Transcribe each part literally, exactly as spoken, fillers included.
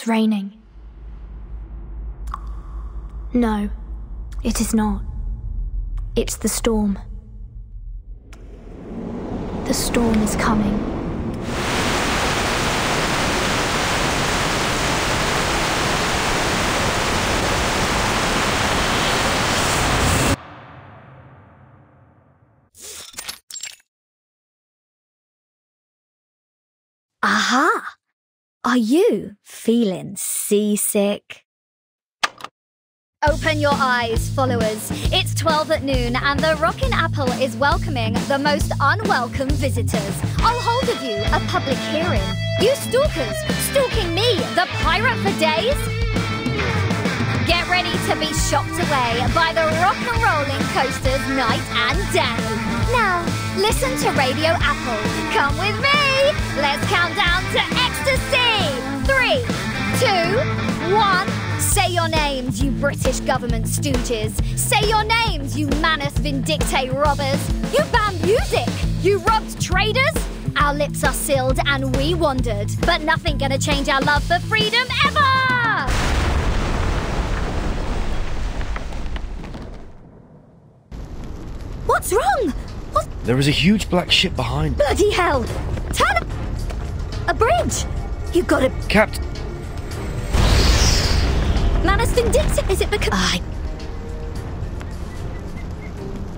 It's raining. No, it is not. It's the storm. The storm is coming. Aha! Are you feeling seasick? Open your eyes, followers. It's twelve at noon and the Rockin' Apple is welcoming the most unwelcome visitors. I'll hold of you a public hearing. You stalkers, stalking me, the pirate for days? Get ready to be shocked away by the rock and rolling coasters night and day. Now, listen to Radio Apple. Come with me. Let's count down to ecstasy. Three, two, one. Say your names, you British government stooges. Say your names, you Manus Vindictae robbers. You banned music. You robbed traders. Our lips are sealed and we wandered. But nothing gonna change our love for freedom ever! What's wrong? What? There is a huge black ship behind. Bloody hell! Turn up! A bridge! You gotta... Captain... Manus Vindictae, is it because... I...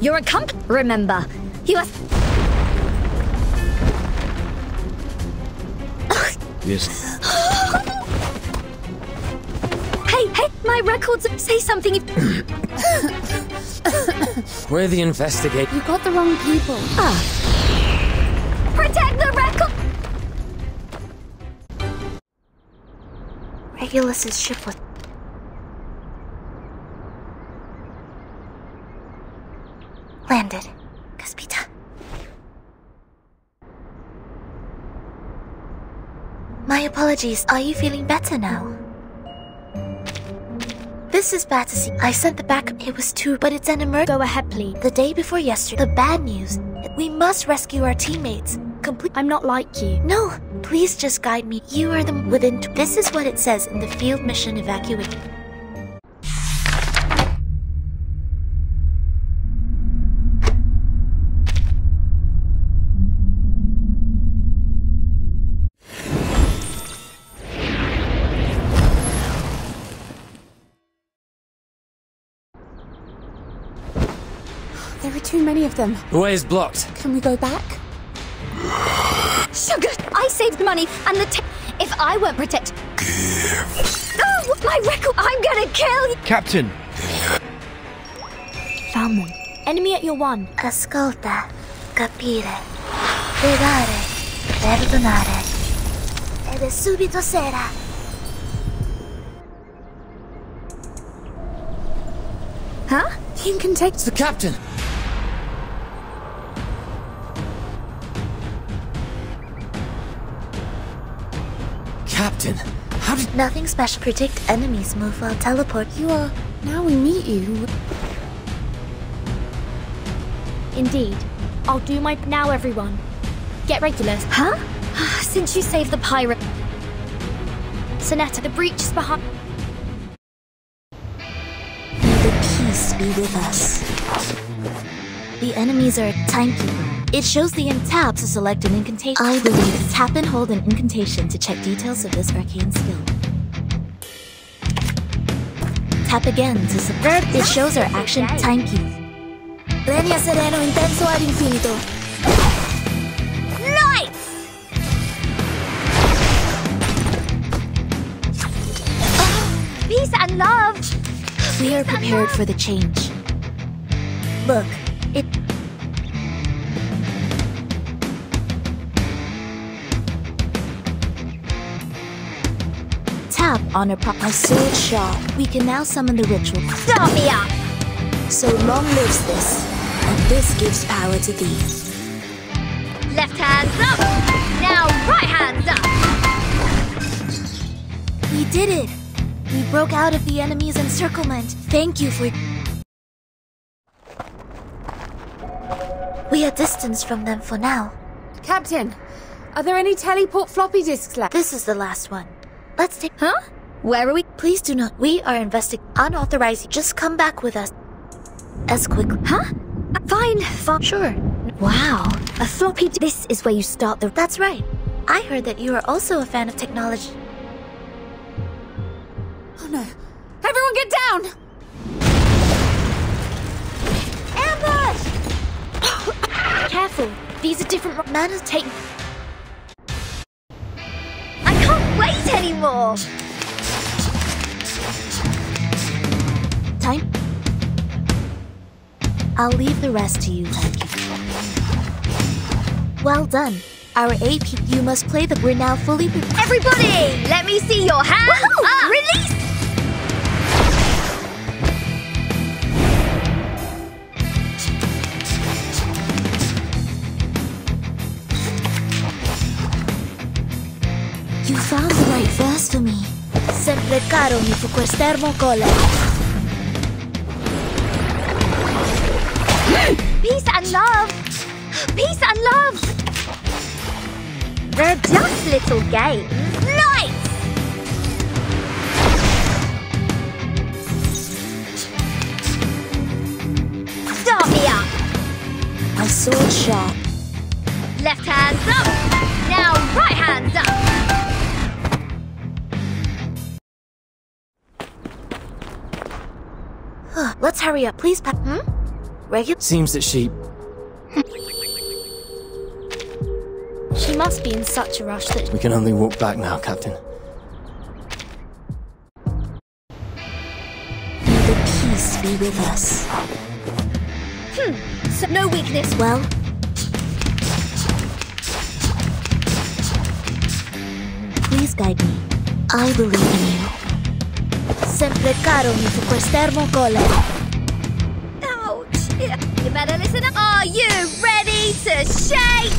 You're a comp... Remember, you are... Yes. Hey, hey, my records say something if... We're the investigators. You got the wrong people. Ah. Protect the record... Regulus's ship was... landed. Caspita. My apologies. Are you feeling better now? This is Battersea. I sent the backup. It was two, but it's an emergency. Go ahead, please. The day before yesterday. The bad news. We must rescue our teammates. Complete. I'm not like you. No. Please just guide me. You are the within. T this is what it says in the field mission evacuation. There are too many of them. The way is blocked. Can we go back? Sugar! I saved money and the t if I weren't protect- Give. Oh, my record! I'm gonna kill you! Captain! Found one. Enemy at your one. Ascolta, capire, pregare, perdonare. Ed è subito sera. Huh? You can take- It's the captain! Captain, how did- Nothing special. Predict enemies move while teleport. You are... Now we meet you. Indeed. I'll do my... Now everyone. Get Regulus. Huh? Since you saved the pirate... Sonetto, the breach is behind... May the peace be with us. The enemies are... Timekeeper. It shows the in tab to select an incantation. I believe tap and hold an incantation to check details of this arcane skill. Tap again to subvert. It shows our action timekeep. Renia sereno intenso ad infinito. Lights! Peace and love! We are prepared for the change. Look, it... On our proper sword shot, we can now summon the ritual. Stop me up! So long lives this, and this gives power to thee. Left hands up! Now right hands up! We did it! We broke out of the enemy's encirclement. Thank you for... We are distanced from them for now. Captain, are there any teleport floppy disks left? This is the last one. Let's take- Huh? Where are we? Please do not. We are investigating unauthorized. Just come back with us. As quickly. Huh? Fine. Fine. Sure. Wow. A floppy d- This is where you start the- That's right. I heard that you are also a fan of technology. Oh no. Everyone get down! Ambush! Careful. These are different manners taken. I can't wait anymore! Time? I'll leave the rest to you, Timekeeper. Well done. Our A P, you must play the. We're now fully prepared. Everybody, let me see your hands. Woohoo! Up. Release. You found the right verse for me. Sempre caro mi fu quel thermocolor. Peace and love! Peace and love! They're just little games. Nice! Start me up! My sword sharp. Left hands up! Now right hands up! Let's hurry up, please, Pat. Hmm? Regulus? Seems that she... She must be in such a rush that... We can only walk back now, Captain. May the peace be with us. Hmm, so no weakness. Well... Please guide me. I believe in you. Sempre caro mi fu quel thermocolor. You better listen up. Are you ready to shake?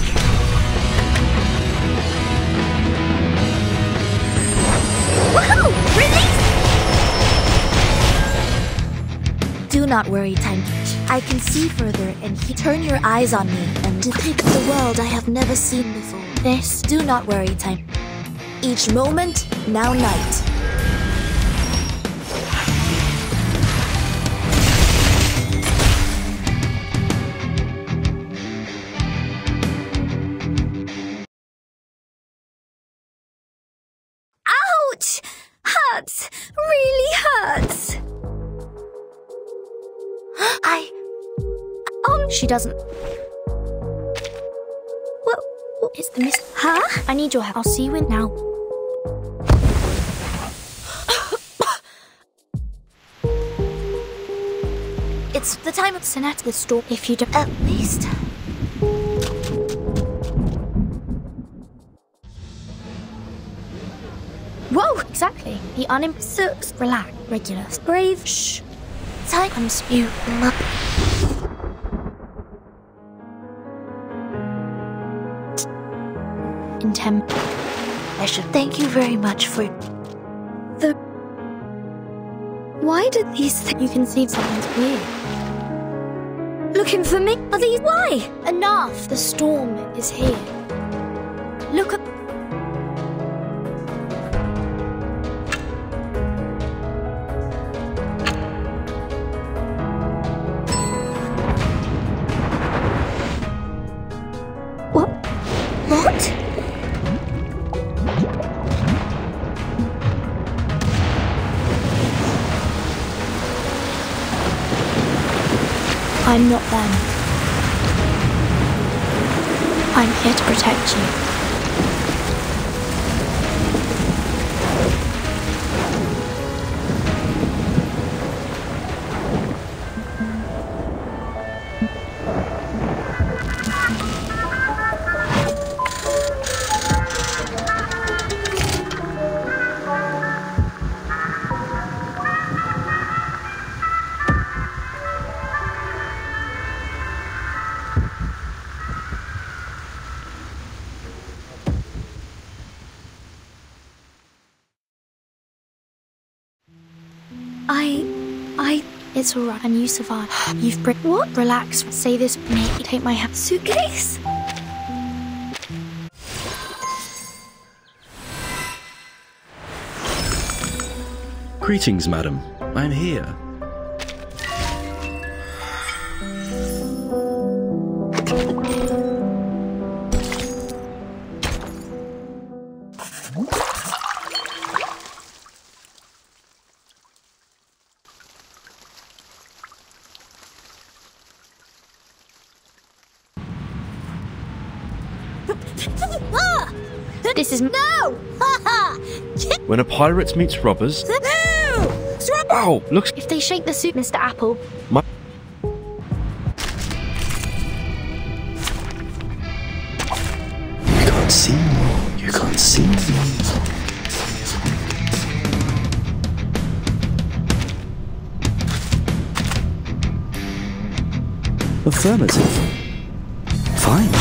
Woohoo! Release! Do not worry, Timekeeper. I can see further and he turn your eyes on me and depict the world I have never seen before. This, do not worry, Time. Each moment, now night. Hurts! Really hurts! I... Um... She doesn't... What... what is the mis... Huh? I need your help. I'll see you in now. It's the time of Sonetto the store. If you don't... At least... Whoa! Exactly. The unim... So, relax, Regulus. Brave. Shh. Time comes you up. In temp... I should thank you very much for... The... Why did these things... You can see something's weird. Looking for me? Are these... Why? Enough! The storm is here. Look up... I'm not them. I'm here to protect you. I... I... It's alright, and you survived. You've br- What? Relax. Say this. Make take my hand. Suitcase? Greetings, madam. I'm here. This is no! When a pirate meets robbers. Ow! Looks. If they shake the soup, Mister Apple. My you can't see me. You can't see me. Affirmative. Fine.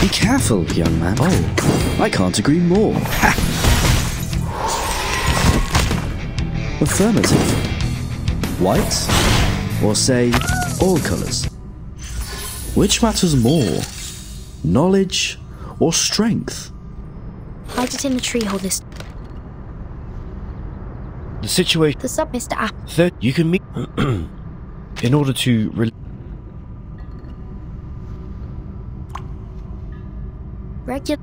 Be careful, young man. Oh, I can't agree more. Ha. Affirmative. White, or say, all colours. Which matters more, knowledge or strength? Hide it in the tree hole this. The situation. The sub, Mister App. Third, you can meet in order to. Re Regulus.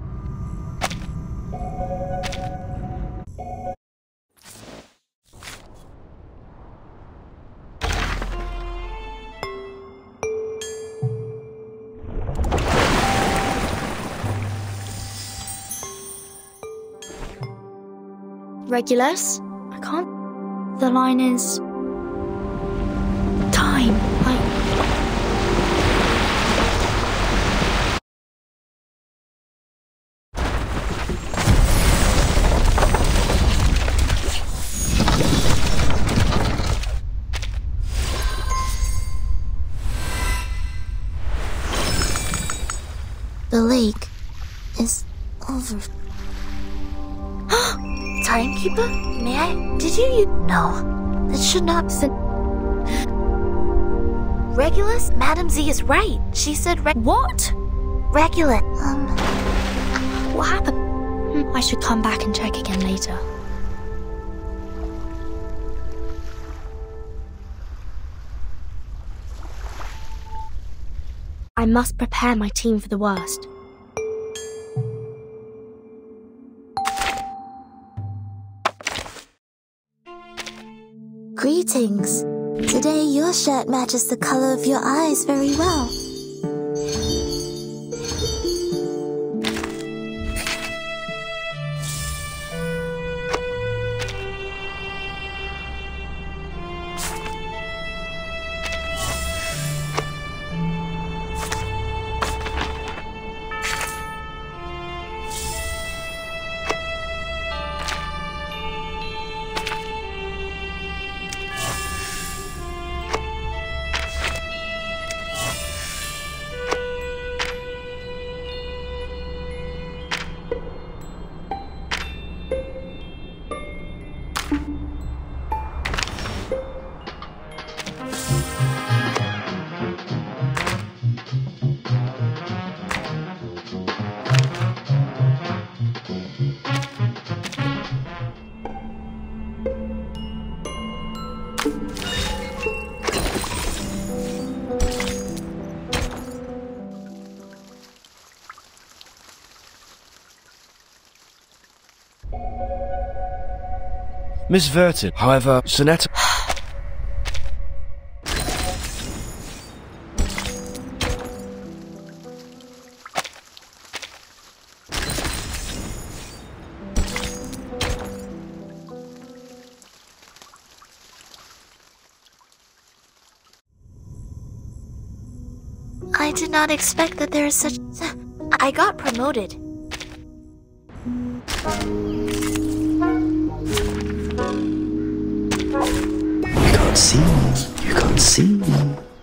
Regulus? I can't. The line is time. I The lake is over. Timekeeper? May I? Did you? You no. That should not. Regulus? Madam Z is right. She said. Re what? Regulus. Um. What happened? I should come back and check again later. I must prepare my team for the worst. Greetings. Today your shirt matches the color of your eyes very well. Misverted, however, Sonetto. I did not expect that there is such. I got promoted. See me. You can't see me.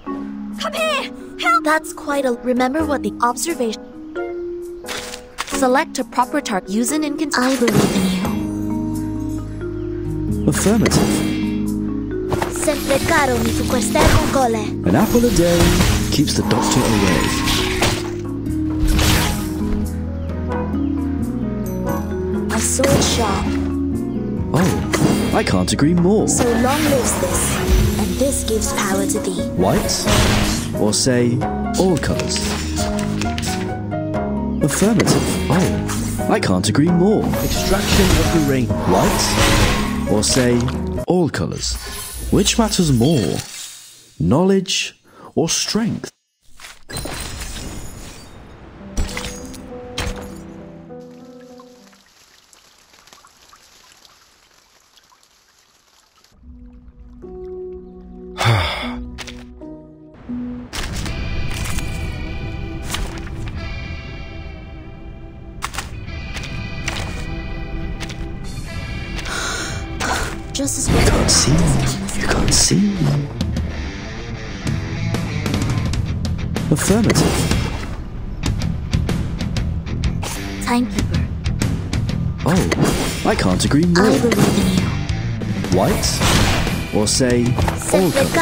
Come here! Help! That's quite a. Remember what the observation. Select a proper target. Using and can. I believe in you. Affirmative. Sempre caro mi fu queste gole. An apple a day keeps the doctor away. I saw sharp. Oh, I can't agree more. So long lives this, and this gives power to thee. White? Or say, all colours? Affirmative. Oh, I can't agree more. Extraction of the ring. White? Or say, all colours? Which matters more? Knowledge or strength? Just as well. You can't see. You can't see. Affirmative. Timekeeper. Oh, I can't agree more. I believe in you. White? Or say, all colours.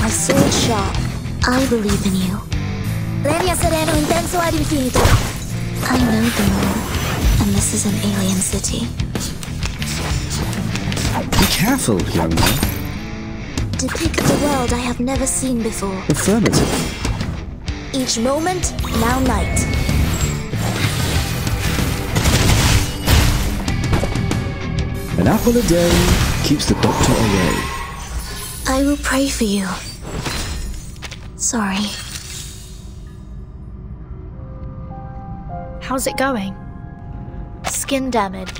My sword sharp. I believe in you. I know the moon, and this is an alien city. Be careful, young man. Depict the world I have never seen before. Affirmative. Each moment, now night. An apple a day keeps the doctor away. I will pray for you. Sorry. How's it going? Skin damage.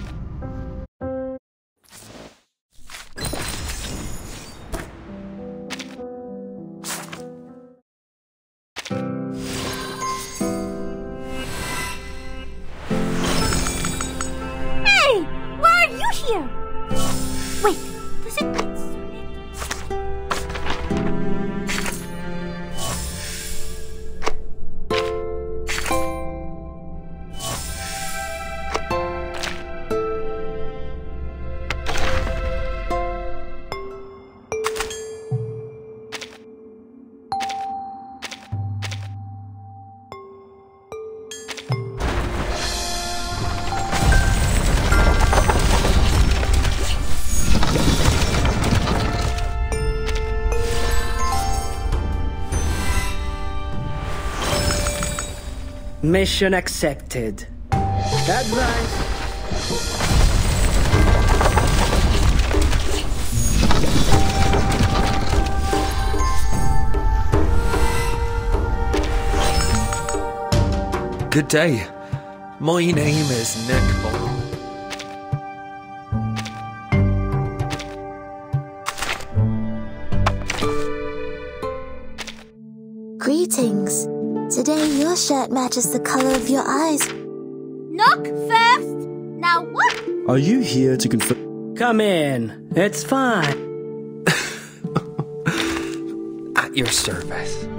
Hey! Why are you here? Wait, does it... Mission accepted. Advance. Good day. My name is Nickball. Greetings. Today, your shirt matches the color of your eyes. Knock first! Now what? Are you here to confirm? Come in. It's fine. At your service.